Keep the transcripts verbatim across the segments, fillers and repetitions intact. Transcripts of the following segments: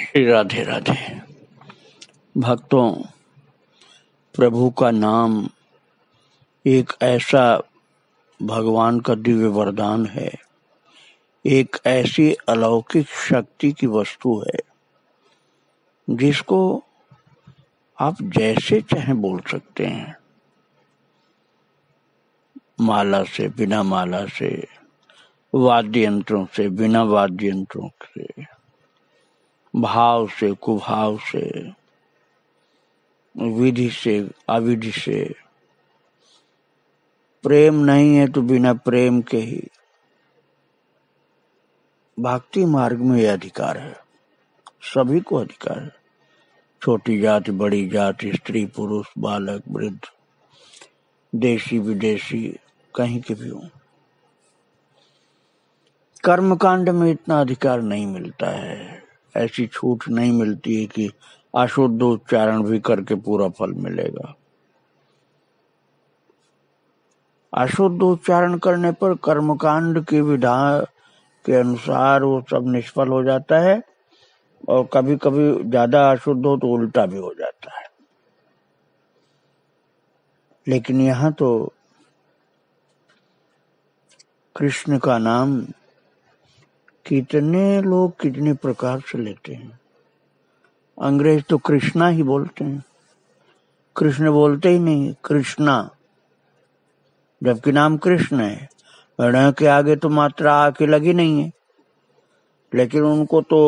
श्री राधे राधे। भक्तों, प्रभु का नाम एक ऐसा भगवान का दिव्य वरदान है, एक ऐसी अलौकिक शक्ति की वस्तु है जिसको आप जैसे चाहें बोल सकते हैं, माला से, बिना माला से, वाद्य यंत्रों से, बिना वाद्य यंत्रों से, भाव से, कुभाव से, विधि से, अविधि से, प्रेम नहीं है तो बिना प्रेम के ही। भक्ति मार्ग में यह अधिकार है, सभी को अधिकार है, छोटी जाति बड़ी जाति, स्त्री पुरुष, बालक वृद्ध, देशी विदेशी, कहीं के भी हो। कर्मकांड में इतना अधिकार नहीं मिलता है, ऐसी छूट नहीं मिलती है कि अशुद्ध उच्चारण भी करके पूरा फल मिलेगा। अशुद्ध उच्चारण करने पर कर्मकांड की विधान के अनुसार वो सब निष्फल हो जाता है, और कभी कभी ज्यादा अशुद्ध हो तो उल्टा भी हो जाता है। लेकिन यहाँ तो कृष्ण का नाम कितने लोग कितने प्रकार से लेते हैं। अंग्रेज तो कृष्णा ही बोलते हैं, कृष्ण बोलते ही नहीं, कृष्णा, जबकि नाम कृष्ण है। ण के आगे तो मात्रा आके लगी नहीं है, लेकिन उनको तो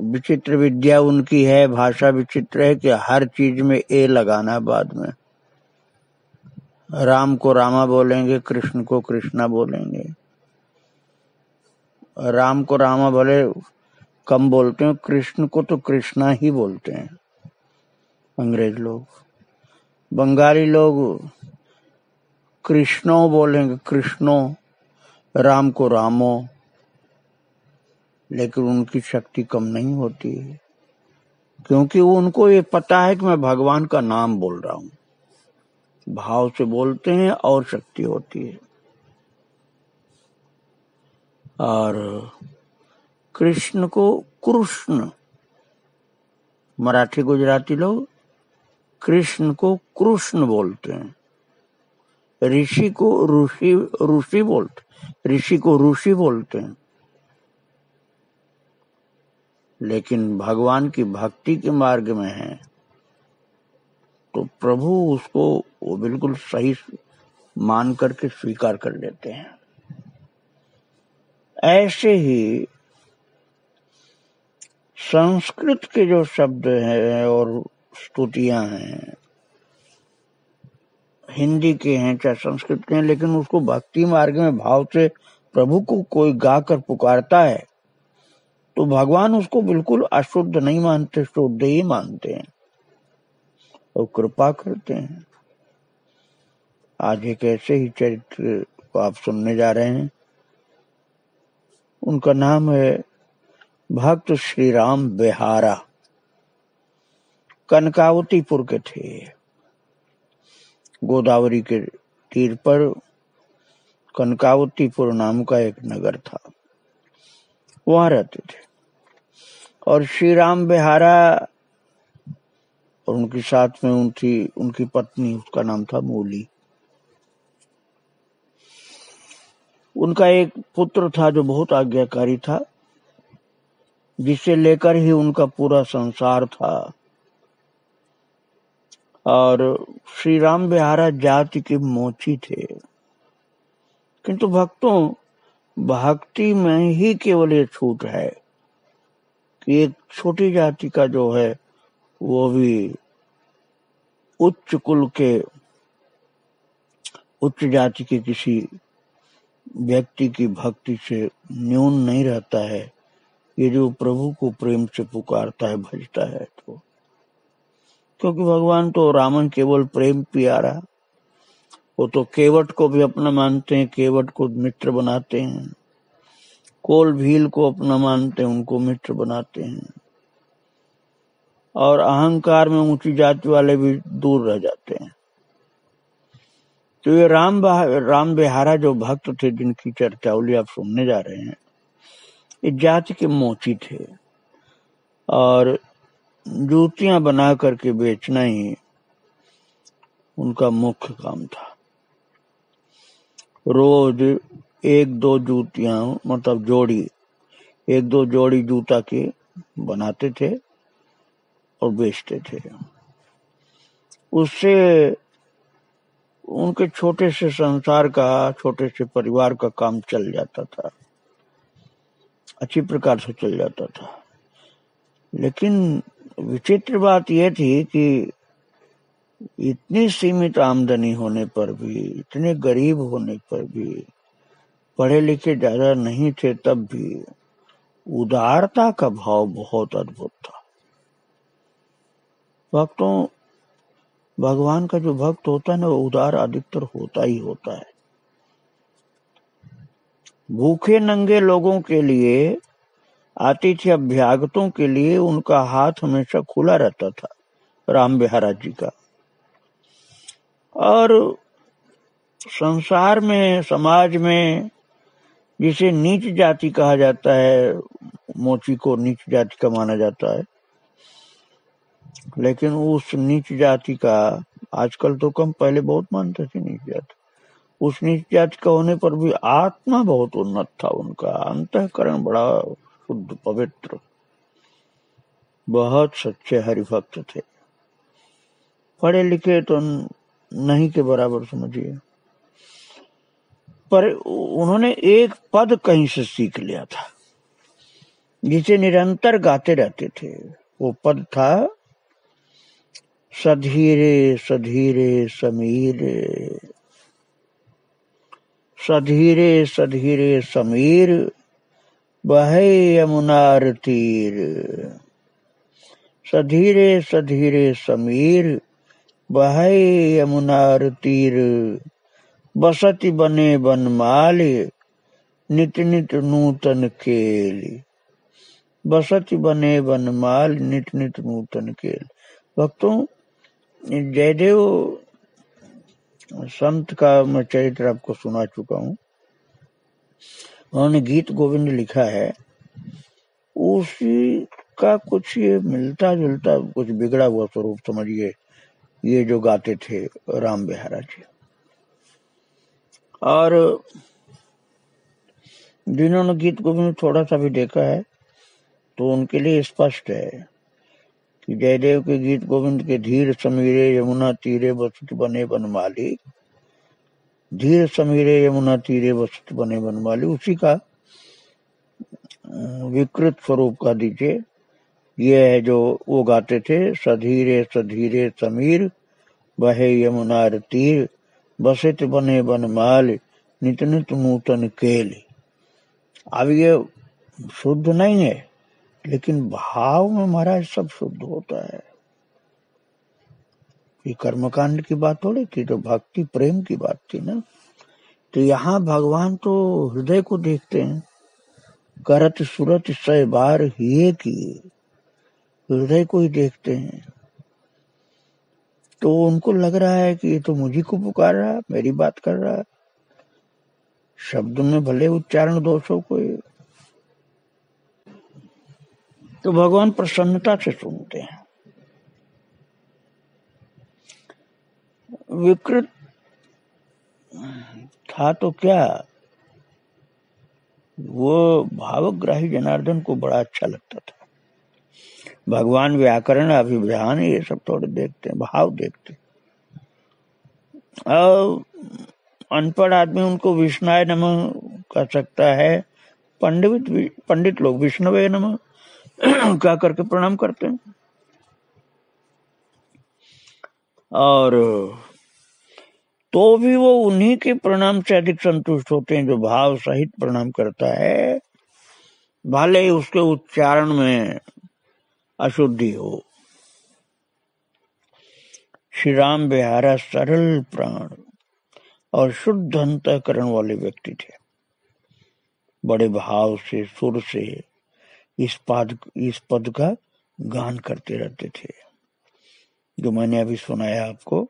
विचित्र विद्या उनकी है, भाषा विचित्र है कि हर चीज में ए लगाना है बाद में। राम को रामा बोलेंगे, कृष्ण को कृष्णा बोलेंगे। राम को रामा भले कम बोलते हैं, कृष्ण को तो कृष्णा ही बोलते हैं अंग्रेज लोग। बंगाली लोग कृष्णो बोलेंगे, कृष्णो, राम को रामो, लेकिन उनकी शक्ति कम नहीं होती है, क्योंकि उनको ये पता है कि मैं भगवान का नाम बोल रहा हूं, भाव से बोलते हैं और शक्ति होती है। और कृष्ण को कृष्ण, मराठी गुजराती लोग कृष्ण को कृष्ण बोलते हैं, ऋषि को ऋषि ऋषि बोलते ऋषि को ऋषि बोलते हैं। लेकिन भगवान की भक्ति के मार्ग में है तो प्रभु उसको वो बिल्कुल सही मान करके स्वीकार कर लेते हैं। ऐसे ही संस्कृत के जो शब्द हैं और स्तुतियां हैं, हिंदी के हैं चाहे संस्कृत के हैं, लेकिन उसको भक्ति मार्ग में भाव से प्रभु को कोई गाकर पुकारता है तो भगवान उसको बिल्कुल अशुद्ध नहीं मानते, शुद्ध ही मानते हैं और कृपा करते हैं। आज एक ऐसे ही चरित्र को आप सुनने जा रहे हैं, उनका नाम है भक्त श्री राम बिहारा। कनकावतीपुर के थे, गोदावरी के तीर पर कनकावतीपुर नाम का एक नगर था, वहां रहते थे। और श्री राम बिहारा और उनके साथ में उनकी उनकी पत्नी, उसका नाम था मूली। उनका एक पुत्र था जो बहुत आज्ञाकारी था, जिसे लेकर ही उनका पूरा संसार था। और श्री राम बिहारा जाति के मोची थे, किंतु भक्तों भक्ति में ही केवल ये छूट है कि एक छोटी जाति का जो है वो भी उच्च कुल के, उच्च जाति के किसी व्यक्ति की भक्ति से न्यून नहीं रहता है, ये जो प्रभु को प्रेम से पुकारता है, भजता है। तो क्योंकि भगवान तो रामन केवल प्रेम प्यारा, वो तो केवट को भी अपना मानते हैं, केवट को मित्र बनाते हैं, कोल भील को अपना मानते हैं, उनको मित्र बनाते हैं। और अहंकार में ऊंची जाति वाले भी दूर रह जाते हैं। तो ये राम राम बिहारा जो भक्त थे, जिनकी चर्चावली आप सुनने जा रहे हैं, ये जाति के मोची थे। और जूतियां बना करके बेचना ही उनका मुख्य काम था। रोज एक दो जूतियां मतलब जोड़ी एक दो जोड़ी जूता के बनाते थे और बेचते थे। उससे उनके छोटे से संसार का छोटे से परिवार का काम चल जाता था, अच्छी प्रकार से चल जाता था। लेकिन विचित्र बात यह थी कि इतनी सीमित आमदनी होने पर भी, इतने गरीब होने पर भी, पढ़े लिखे ज्यादा नहीं थे तब भी उदारता का भाव बहुत अद्भुत था। भक्तों, भगवान का जो भक्त होता है ना वो उदार अधिकतर होता ही होता है। भूखे नंगे लोगों के लिए, आतिथ्य अभ्यागतों के लिए उनका हाथ हमेशा खुला रहता था राम बिहारा जी का। और संसार में, समाज में जिसे नीच जाति कहा जाता है, मोची को नीच जाति का माना जाता है, लेकिन उस नीच जाति का आजकल तो कम, पहले बहुत मानते थे नीच जाति। उस नीच जाति का होने पर भी आत्मा बहुत उन्नत था उनका, अंतःकरण बड़ा शुद्ध पवित्र, बहुत सच्चे हरिभक्त थे। पढ़े लिखे तो नहीं के बराबर समझिए, पर उन्होंने एक पद कहीं से सीख लिया था जिसे निरंतर गाते रहते थे। वो पद था सधीरे सधीरे समीरे, सधीरे सधीरे समीर बहे यमुनार तीर, सधीरे सधीरे समीर बहे यमुनार तीर, बसति बने बनमाली नित नित नूतन केली, बसति बने बनमाल नित नित नूतन केल। भक्तों, जयदेव संत का मैं चरित्र आपको सुना चुका हूँ। उन्होंने गीत गोविंद लिखा है, उसी का कुछ ये मिलता जुलता, कुछ बिगड़ा हुआ स्वरूप समझिए ये जो गाते थे राम बिहारा जी। और जिन्होंने गीत गोविंद थोड़ा सा भी देखा है तो उनके लिए स्पष्ट है कि जयदेव के गीत गोविंद के धीर समीरे यमुना तीरे बसत बने बनमाली, धीर समीरे यमुना तीरे बसत बने बनमाली, उसी का विकृत स्वरूप का दीजिए ये है जो वो गाते थे। सधीरे सधीरे समीर बहे यमुनार तीर, बसित बने बनमाल नित नित नूतन केल। अब ये शुद्ध नहीं है, लेकिन भाव में महाराज सब शुद्ध होता है। ये कर्मकांड की बात हो रही थी तो भक्ति प्रेम की बात थी ना, तो यहाँ भगवान तो हृदय को देखते हैं। करत सुरत सय बार ये की, हृदय को ही देखते हैं। तो उनको लग रहा है कि ये तो मुझी को पुकार रहा है, मेरी बात कर रहा है। शब्द में भले उच्चारण दोष हो कोई, तो भगवान प्रसन्नता से सुनते हैं। विकृत था तो क्या, वो भावग्राही जनार्दन को बड़ा अच्छा लगता था। भगवान व्याकरण अभिव्यान ये सब थोड़े देखते हैं, भाव देखते हैं। और अनपढ़ आदमी उनको विष्णुवे नमः कह सकता है, पंडित पंडित लोग विष्णुवे नमः कह करके प्रणाम करते हैं। और तो भी वो उन्हीं के प्रणाम से अधिक संतुष्ट होते हैं जो भाव सहित प्रणाम करता है, भले ही उसके उच्चारण में अशुद्धि हो। श्री राम बिहारा सरल प्राण और शुद्ध अंतःकरण वाले व्यक्ति थे। बड़े भाव से, सुर से इस पद इस पद का गान करते रहते थे जो मैंने अभी सुनाया आपको।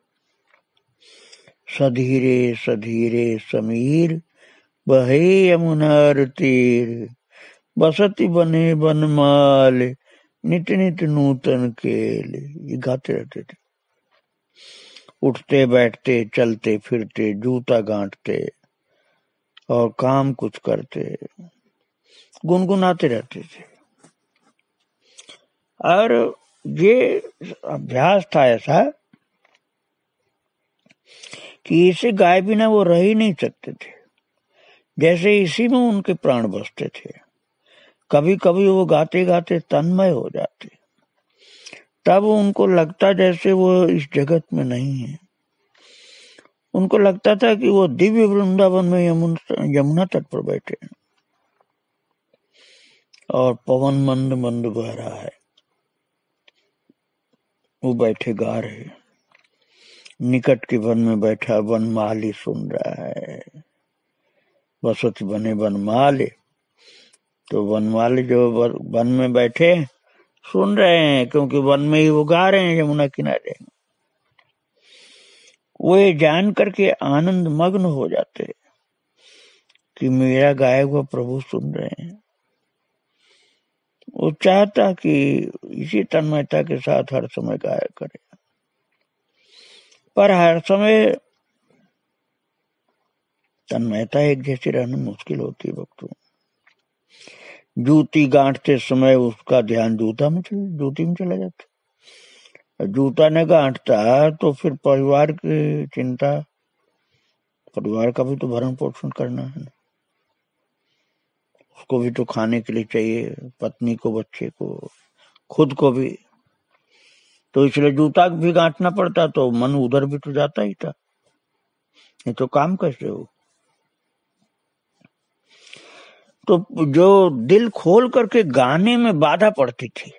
सधीरे सधीरे समीर बहे यमुनार तीर, बसति बने बनमाल नित नित नूतन केल, ये गाते रहते थे। उठते बैठते चलते फिरते जूता गांठते और काम कुछ करते गुनगुनाते रहते थे। और ये अभ्यास था ऐसा कि इसे गाय बिना वो रह ही नहीं सकते थे, जैसे इसी में उनके प्राण बसते थे। कभी कभी वो गाते गाते तन्मय हो जाते, तब उनको लगता जैसे वो इस जगत में नहीं है। उनको लगता था कि वो दिव्य वृंदावन में यमुना तट पर बैठे हैं और पवन मंद मंद बह रहा है, वो बैठे गा रहे। निकट के वन में बैठा वनमाली सुन रहा है, बसत बने वनमाली, तो वनमाली जो वन में बैठे सुन रहे हैं, क्योंकि वन में ही वो गा रहे हैं यमुना किनारे। वो ये जान करके आनंद मग्न हो जाते कि मेरा गाया हुआ प्रभु सुन रहे हैं। वो चाहता कि इसी तन्मयता के साथ हर समय गाया करे, पर हर समय तन्मयता एक जैसी रहना मुश्किल होती है भक्तों। जूती गांठते समय उसका ध्यान जूता में चल, जूती में चला जाता। जूता न गांठता तो फिर परिवार की चिंता, परिवार का भी तो भरण पोषण करना है ना, उसको भी तो खाने के लिए चाहिए, पत्नी को, बच्चे को, खुद को भी। तो इसलिए जूता भी गांठना पड़ता, तो मन उधर भी तो जाता ही था, ये तो काम कैसे हो। तो जो दिल खोल करके गाने में बाधा पड़ती थी,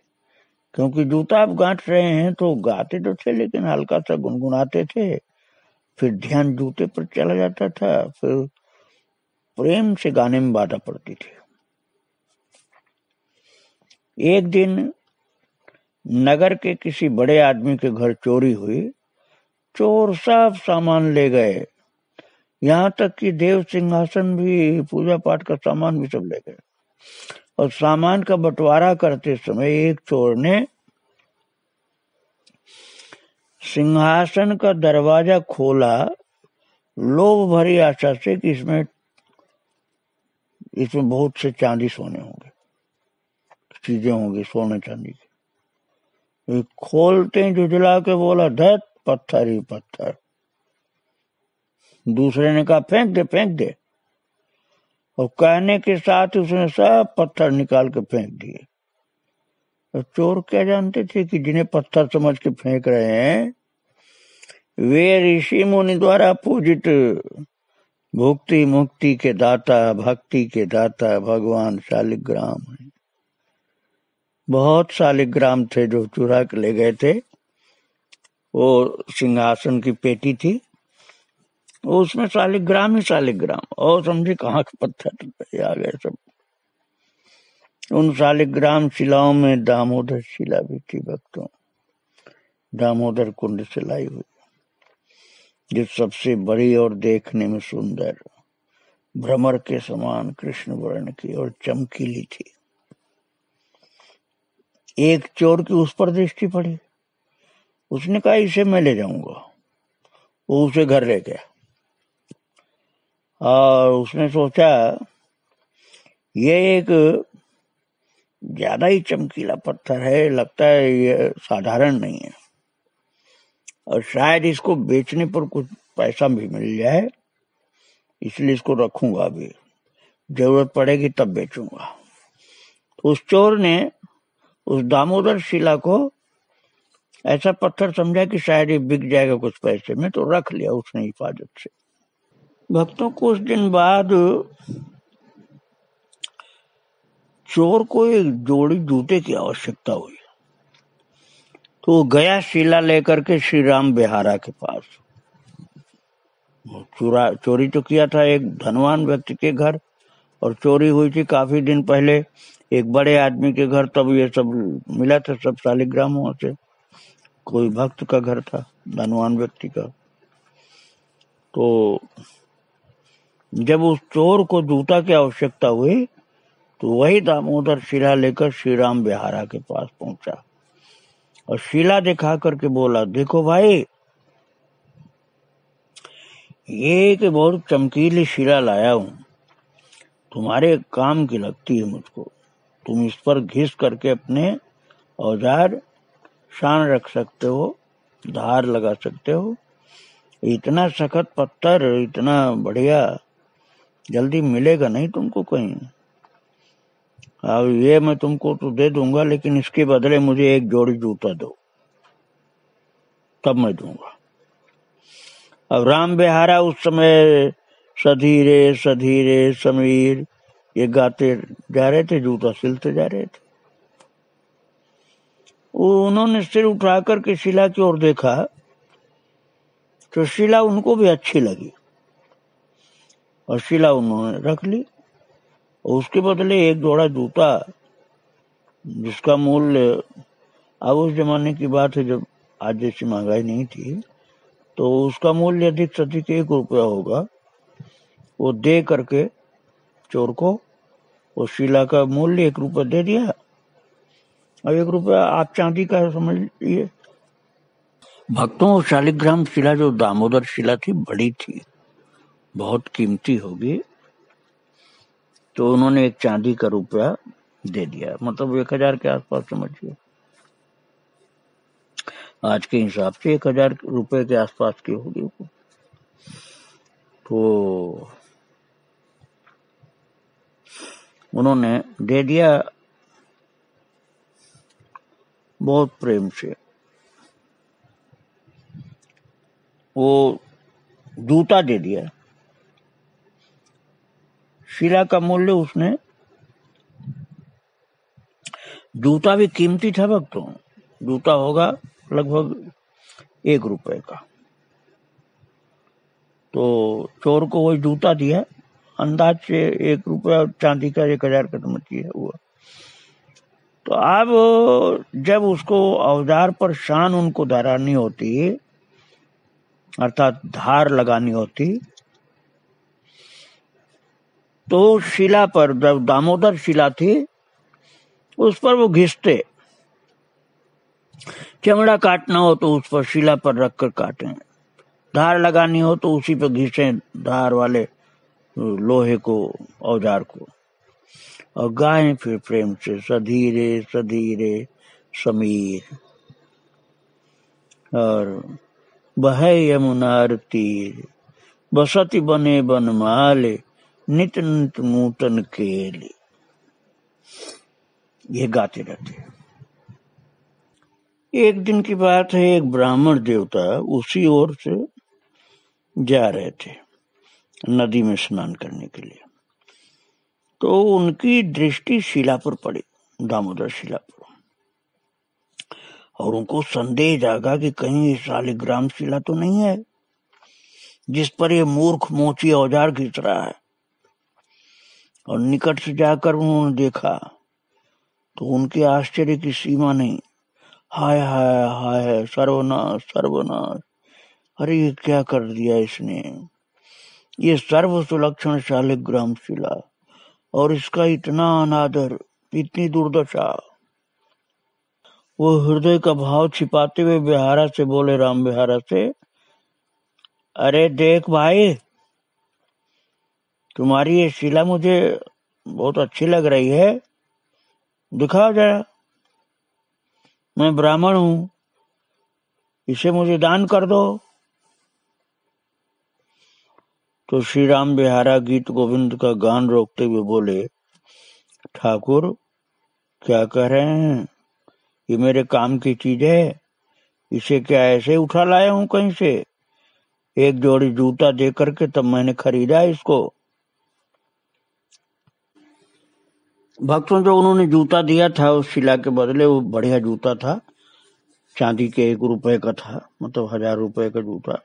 क्योंकि जूता आप गांठ रहे हैं तो गाते तो थे लेकिन हल्का सा गुनगुनाते थे, फिर ध्यान जूते पर चला जाता था, फिर प्रेम से गाने में बाधा पड़ती थी। एक दिन नगर के किसी बड़े आदमी के घर चोरी हुई, चोर सब सामान ले गए, यहाँ तक कि देव सिंहासन भी, पूजा पाठ का सामान भी सब ले गए। और सामान का बंटवारा करते समय एक चोर ने सिंहासन का दरवाजा खोला, लोभ भरी आशा से कि इसमें इसमें बहुत से चांदी सोने होंगे, चीजें होंगी सोने चांदी की। खोलते ही झुझला के बोला, धत, पत्थर ही पत्थर। दूसरे ने कहा, फेंक दे फेंक दे, और कहने के साथ उसने सब पत्थर निकाल के फेंक दिए। और चोर क्या जानते थे कि जिन्हें पत्थर समझ के फेंक रहे हैं वे ऋषि मुनि द्वारा पूजित भुक्ति मुक्ति के दाता, भक्ति के दाता भगवान शालीग्राम है। बहुत शालीग्राम थे जो चुरा के ले गए थे। वो सिंहासन की पेटी थी, उसमें शालीग्राम ही शालीग्राम, और समझे कहाँ के पत्थर आ गए सब। उन शालीग्राम शिलाओं में दामोदर शिला भी थी भक्तों, दामोदर कुंड से लाई हुई, जो सबसे बड़ी और देखने में सुंदर, भ्रमर के समान कृष्ण वर्ण की और चमकीली थी। एक चोर की उस पर दृष्टि पड़ी, उसने कहा इसे मैं ले जाऊंगा। वो उसे घर ले गया और उसने सोचा ये एक ज्यादा ही चमकीला पत्थर है, लगता है ये साधारण नहीं है, और शायद इसको बेचने पर कुछ पैसा भी मिल जाए, इसलिए इसको रखूंगा, अभी जरूरत पड़ेगी तब बेचूंगा। उस चोर ने उस दामोदर शिला को ऐसा पत्थर समझा कि शायद ये बिक जाएगा कुछ पैसे में, तो रख लिया उसने हिफाजत से। भक्तों, कुछ दिन बाद चोर को एक जोड़ी जूते की आवश्यकता हुई, तो वो गया शिला लेकर के श्री राम बिहारा के पास। चोरा चोरी तो किया था एक धनवान व्यक्ति के घर, और चोरी हुई थी काफी दिन पहले एक बड़े आदमी के घर, तब ये सब मिला था सब शालीग्रामों से। कोई भक्त का घर था, धनवान व्यक्ति का। तो जब उस चोर को जूता की आवश्यकता हुई तो वही दामोदर शिला लेकर श्री राम बिहारा के पास पहुंचा और शिला दिखा करके बोला, देखो भाई ये कि बहुत चमकीली शिला लाया हूं, तुम्हारे काम की लगती है मुझको, तुम इस पर घिस करके अपने औजार शान रख सकते हो, धार लगा सकते हो। इतना सख्त पत्थर, इतना बढ़िया जल्दी मिलेगा नहीं तुमको कहीं। अब ये मैं तुमको तो दे दूंगा, लेकिन इसके बदले मुझे एक जोड़ी जूता दो, तब मैं दूंगा। अब राम बिहारा उस समय सधीरे सधीरे समीर ये गाते जा रहे थे, जूता सिलते जा रहे थे। उन्होंने सिर उठाकर के शिला की ओर देखा तो शिला उनको भी अच्छी लगी और शिला उन्होंने रख ली। उसके बदले एक जोड़ा जूता, जिसका मूल्य, अब उस जमाने की बात है जब आज जैसी महंगाई नहीं थी, तो उसका मूल्य अधिक से अधिक एक रुपया होगा, वो दे करके चोर को वो शिला का मूल्य एक रुपया दे दिया। अब एक रुपया आप चांदी का समझ लीजिए। भक्तों, शालीग्राम शिला जो दामोदर शिला थी बड़ी थी, बहुत कीमती होगी, तो उन्होंने एक चांदी का रुपया दे दिया, मतलब एक हजार के आसपास समझिए, आज के हिसाब से एक हजार रुपये के आसपास की होगी। तो उन्होंने दे दिया बहुत प्रेम से। वो जूता दे दिया, शिला का मूल्य उसने, जूता भी कीमती था भक्तों, जूता होगा लगभग एक रुपए का, तो चोर को वही जूता दिया, अंदाज से एक रुपया चांदी का एक हजार का समझिए हुआ। तो अब जब उसको औजार पर शान उनको धरानी होती, अर्थात धार लगानी होती, तो शिला पर, जब दामोदर शिला थी उस पर वो घिसते, चमड़ा काटना हो तो उस पर शिला पर रखकर काटे, धार लगानी हो तो उसी पर घिसे धार वाले लोहे को, औजार को। और गाएं फिर प्रेम से, सधीरे सधीरे समीर, और बहे यमुनार तीर, बसति बने बनमाले, नित नित नूतन केले। ये गाते रहते। एक दिन की बात है, एक ब्राह्मण देवता उसी ओर से जा रहे थे नदी में स्नान करने के लिए, तो उनकी दृष्टि शिला पर पड़ी, दामोदर शिला पर, और उनको संदेह जागा कि कहीं ये शालीग्राम शिला तो नहीं है जिस पर ये मूर्ख मोची औजार घिस रहा है। और निकट से जाकर उन्होंने देखा तो उनके आश्चर्य की सीमा नहीं। हाय हाय हाय, सर्वनाश सर्वनाश, अरे ये क्या कर दिया इसने, ये सर्व सुलक्षण शालीग्राम शिला और इसका इतना अनादर, इतनी दुर्दशा। वो हृदय का भाव छिपाते हुए बिहारा से बोले, राम बिहारा से, अरे देख भाई, तुम्हारी ये शिला मुझे बहुत अच्छी लग रही है, दिखाओ जरा, मैं ब्राह्मण हूं, इसे मुझे दान कर दो। तो श्री राम बिहारा गीत गोविंद का गान रोकते हुए बोले, ठाकुर क्या कह रहे हैं, ये मेरे काम की चीज है, इसे क्या ऐसे उठा लाया हूं कहीं से? एक जोड़ी जूता दे करके तब मैंने खरीदा इसको। भक्तों, जो उन्होंने जूता दिया था उस शिला के बदले, वो बढ़िया जूता था, चांदी के एक रुपए का था, मतलब हजार रुपए का जूता।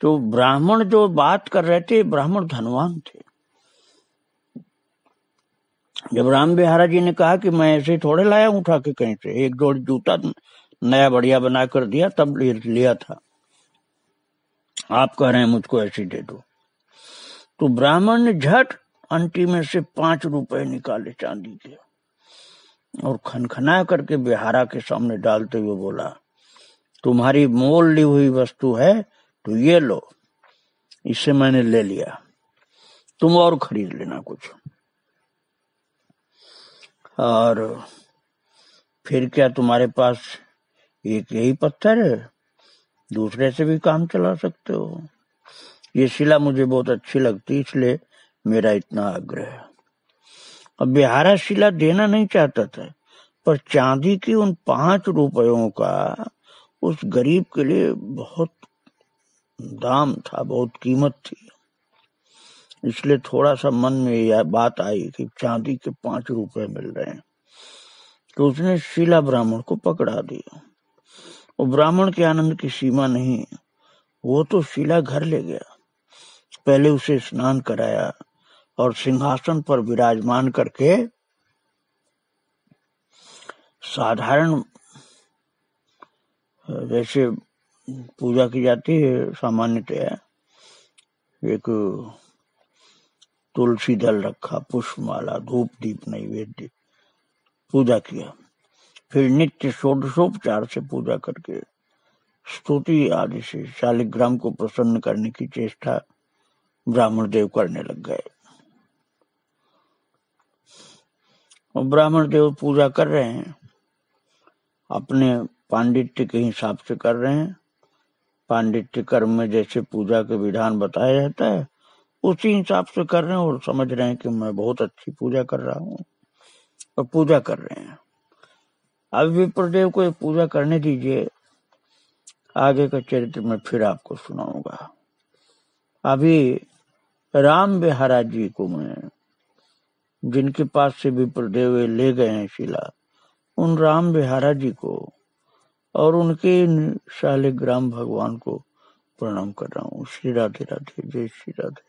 तो ब्राह्मण जो बात कर रहे थे, ब्राह्मण धनवान थे। जब राम बिहारा जी ने कहा कि मैं ऐसे थोड़े लाया उठा के कहीं से, एक जोड़ी जूता नया बढ़िया बना कर दिया तब लिया था, आप कह रहे हैं मुझको ऐसे दे दो। तो ब्राह्मण ने झट अंटी में से पांच रुपए निकाले चांदी के और खनखना करके बिहारा के सामने डालते हुए बोला, तुम्हारी मोल ली हुई वस्तु है तो ये लो, इससे मैंने ले लिया, तुम और खरीद लेना कुछ। और फिर क्या तुम्हारे पास एक यही पत्थर है, दूसरे से भी काम चला सकते हो। ये शिला मुझे बहुत अच्छी लगती, इसलिए मेरा इतना आग्रह है। अब बिहारा शिला देना नहीं चाहता था, पर चांदी की उन पांच रुपयों का उस गरीब के लिए बहुत दाम था, बहुत कीमत थी। इसलिए थोड़ा सा मन में यह बात आई कि चांदी के पांच रुपए मिल रहे हैं, तो उसने शिला ब्राह्मण को पकड़ा दिया। और ब्राह्मण के आनंद की सीमा नहीं, वो तो शिला घर ले गया, पहले उसे स्नान कराया और सिंहासन पर विराजमान करके साधारण जैसे पूजा की जाती है सामान्यतया, एक तुलसी दल रखा, पुष्पमाला, धूप दीप नैवेद्य, पूजा किया। फिर नित्य षोडशोपचार से पूजा करके स्तुति आदि से शालीग्राम को प्रसन्न करने की चेष्टा ब्राह्मण देव करने लग गए। और ब्राह्मण देव पूजा कर रहे हैं, अपने पांडित्य के हिसाब से कर रहे हैं। पांडित्य कर्म में जैसे पूजा के विधान बताया जाता है उसी हिसाब से कर रहे हैं और समझ रहे हैं कि मैं बहुत अच्छी पूजा कर रहा हूँ, और पूजा कर रहे हैं। अब विप्रदेव को ये पूजा करने दीजिए, आगे का चरित्र मैं फिर आपको सुनाऊंगा। अभी राम बिहारा जी को मैं, जिनके पास से विप्रदेव ले गए हैं शिला, उन राम बिहारा जी को और उनके शालीग्राम भगवान को प्रणाम कर रहा हूँ। श्री राधे राधे, जय श्री राधे।